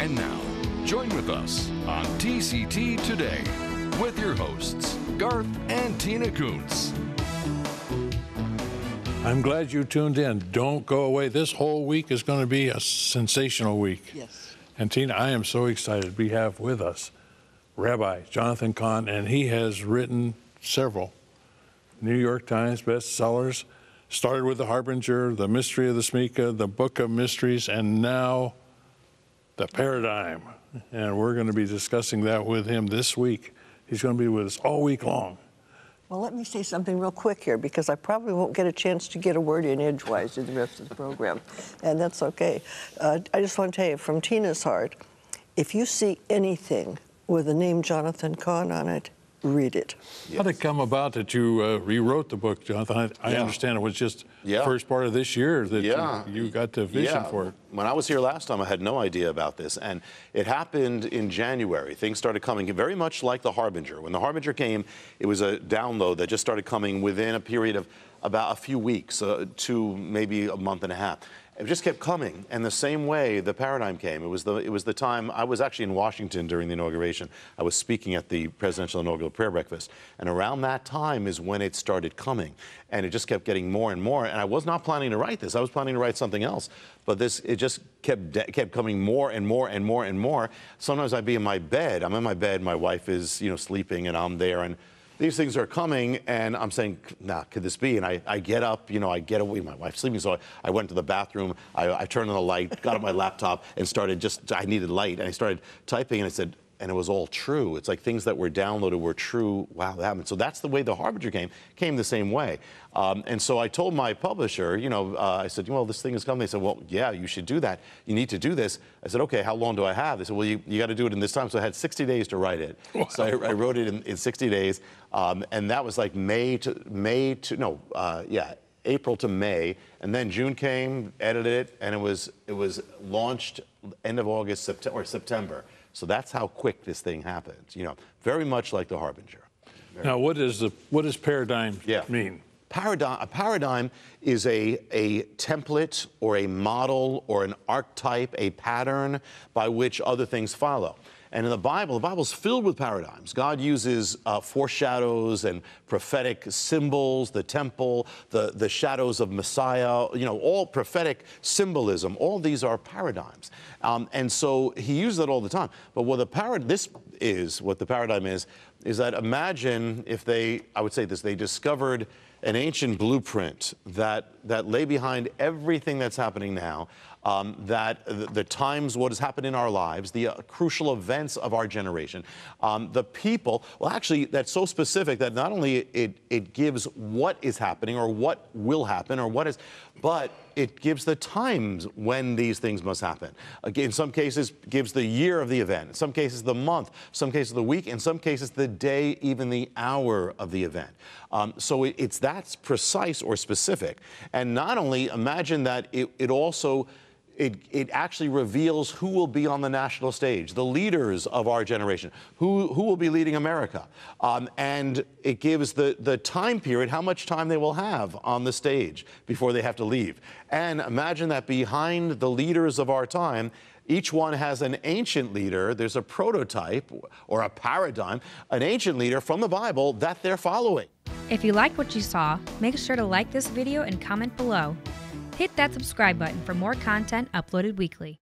And now, join with us on TCT Today with your hosts, Garth and Tina Coonce. I'm glad you tuned in. Don't go away. This whole week is going to be a sensational week. Yes. And Tina, I am so excited. We have with us Rabbi Jonathan Cahn, and he has written several New York Times bestsellers. Started with The Harbinger, The Mystery of the Smica, The Book of Mysteries, and now The Paradigm. And we're going to be discussing that with him this week. He's going to be with us all week long. Well, let me say something real quick here, because I probably won't get a chance to get a word in edgewise in the rest of the program, and that's okay. I just want to tell you, from Tina's heart, if you see anything with the name Jonathan Cahn on it, read it. Yes. How did it come about that you rewrote the book, Jonathan? I understand it was just the first part of this year that you got the vision for it. When I was here last time, I had no idea about this, and it happened in January. Things started coming very much like The Harbinger. When The Harbinger came, it was a download that just started coming within a period of about a few weeks to maybe a month and a half. It just kept coming, and the same way The Paradigm came. It was the time I was actually in Washington during the inauguration. I was speaking at the Presidential Inaugural Prayer Breakfast, and around that time is when it started coming, and it just kept getting more and more. And I was not planning to write this. I was planning to write something else, but this it just kept coming more and more and more and more. Sometimes I'd be in my bed. I'm in my bed. My wife is sleeping, and I'm there, and these things are coming, and I'm saying, nah, could this be? And I get up, I get away, my wife's sleeping, so I went to the bathroom, I turned on the light, got on my laptop, and started I needed light, and I started typing, and I said, and it was all true. It's like things that were downloaded were true. Wow, that happened. So that's the way The Harbinger came the same way. And so I told my publisher, I said, well, this thing is coming. They said, well, yeah, you should do that. You need to do this. I said, okay, how long do I have? They said, well, you got to do it in this time. So I had 60 days to write it. Wow. So I wrote it in 60 days. And that was like April to May, and then June came, edited it, and it was launched end of August, September. So that's how quick this thing happened, very much like The Harbinger. Now, what does paradigm mean? A paradigm is a template or a model or an archetype, a pattern by which other things follow. And in the Bible's filled with paradigms. God uses foreshadows and prophetic symbols, the temple, the shadows of Messiah, all prophetic symbolism. All these are paradigms. And so he uses it all the time. But what the paradigm is that imagine if they discovered an ancient blueprint that lay behind everything that's happening now, that the times, what has happened in our lives, the crucial events of our generation, the people. Well, actually, that's so specific that not only it gives what is happening or what will happen or what is, but it gives the times when these things must happen. In some cases, gives the year of the event. In some cases, the month. Some cases, the week. In some cases, the day, even the hour of the event. So it's that's precise or specific. And not only imagine that, it also actually reveals who will be on the national stage, the leaders of our generation, who will be leading America. And it gives the time period, how much time they will have on the stage before they have to leave. And imagine that behind the leaders of our time, each one has an ancient leader. There's a prototype or a paradigm, an ancient leader from the Bible that they're following. If you liked what you saw, make sure to like this video and comment below. Hit that subscribe button for more content uploaded weekly.